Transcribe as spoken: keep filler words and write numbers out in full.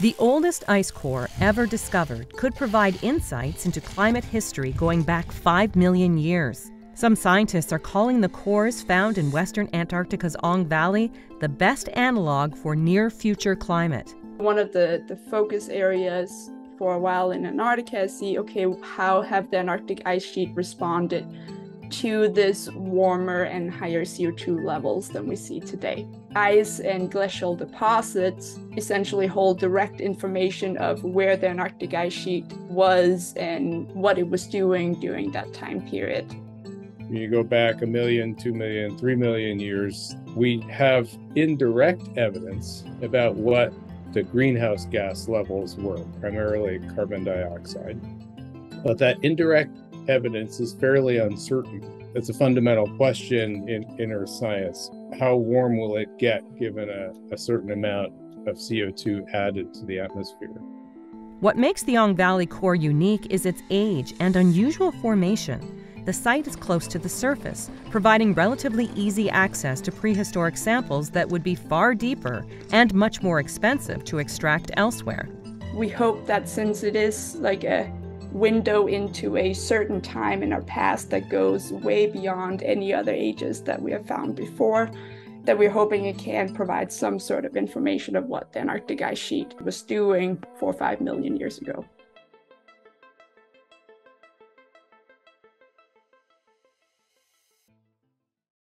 The oldest ice core ever discovered could provide insights into climate history going back five million years. Some scientists are calling the cores found in western Antarctica's Ong Valley the best analog for near-future climate. One of the, the focus areas for a while in Antarctica is see, okay, how have the Antarctic ice sheet responded to this warmer and higher C O two levels than we see today. Ice and glacial deposits essentially hold direct information of where the Antarctic ice sheet was and what it was doing during that time period. When you go back a million, two million, three million years, we have indirect evidence about what the greenhouse gas levels were, primarily carbon dioxide. But that indirect evidence is fairly uncertain. That's a fundamental question in, in earth science. How warm will it get given a, a certain amount of C O two added to the atmosphere? What makes the Ong Valley core unique is its age and unusual formation. The site is close to the surface, providing relatively easy access to prehistoric samples that would be far deeper and much more expensive to extract elsewhere. We hope that since it is like a window into a certain time in our past that goes way beyond any other ages that we have found before, that we're hoping it can provide some sort of information of what the Antarctic ice sheet was doing four or five million years ago.